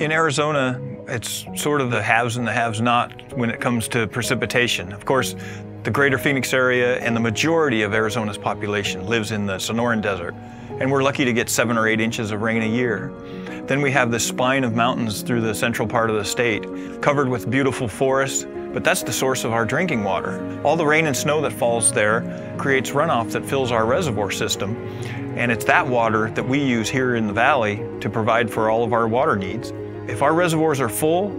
In Arizona, it's sort of the haves and the have-nots when it comes to precipitation. Of course, the greater Phoenix area and the majority of Arizona's population lives in the Sonoran Desert, and we're lucky to get 7 or 8 inches of rain a year. Then we have this spine of mountains through the central part of the state, covered with beautiful forests, but that's the source of our drinking water. All the rain and snow that falls there creates runoff that fills our reservoir system, and it's that water that we use here in the valley to provide for all of our water needs. If our reservoirs are full,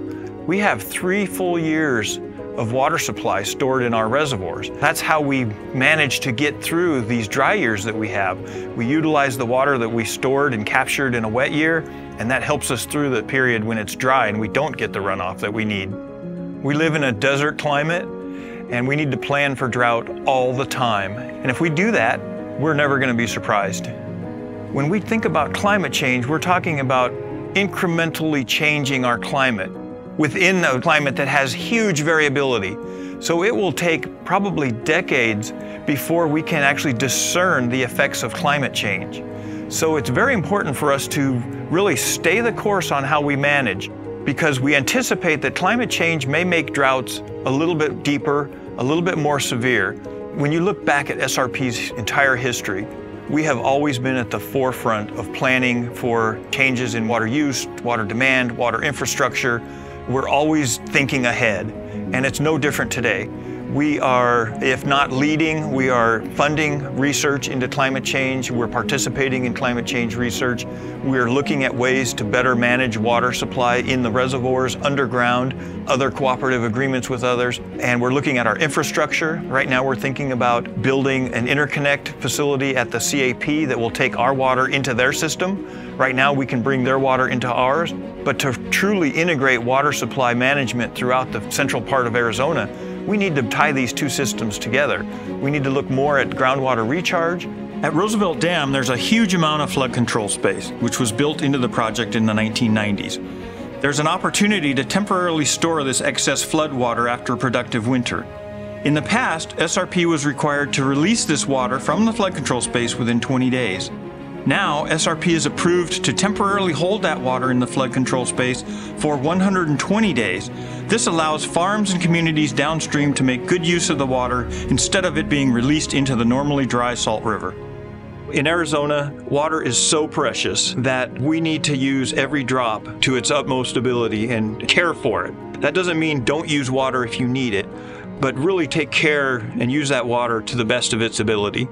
we have 3 full years of water supply stored in our reservoirs. That's how we manage to get through these dry years that we have. We utilize the water that we stored and captured in a wet year, and that helps us through the period when it's dry and we don't get the runoff that we need. We live in a desert climate, and we need to plan for drought all the time. And if we do that, we're never going to be surprised. When we think about climate change, we're talking about incrementally changing our climate within a climate that has huge variability. So it will take probably decades before we can actually discern the effects of climate change. So it's very important for us to really stay the course on how we manage, because we anticipate that climate change may make droughts a little bit deeper, a little bit more severe. When you look back at SRP's entire history, we have always been at the forefront of planning for changes in water use, water demand, water infrastructure. We're always thinking ahead, and it's no different today. We are, if not leading, we are funding research into climate change. We're participating in climate change research. We're looking at ways to better manage water supply in the reservoirs, underground, other cooperative agreements with others. And we're looking at our infrastructure. Right now we're thinking about building an interconnect facility at the CAP that will take our water into their system. Right now we can bring their water into ours. But to truly integrate water supply management throughout the central part of Arizona, we need to tie these two systems together. We need to look more at groundwater recharge. At Roosevelt Dam, there's a huge amount of flood control space, which was built into the project in the 1990s. There's an opportunity to temporarily store this excess flood water after a productive winter. In the past, SRP was required to release this water from the flood control space within 20 days. Now, SRP is approved to temporarily hold that water in the flood control space for 120 days. This allows farms and communities downstream to make good use of the water instead of it being released into the normally dry Salt River. In Arizona, water is so precious that we need to use every drop to its utmost ability and care for it. That doesn't mean don't use water if you need it, but really take care and use that water to the best of its ability.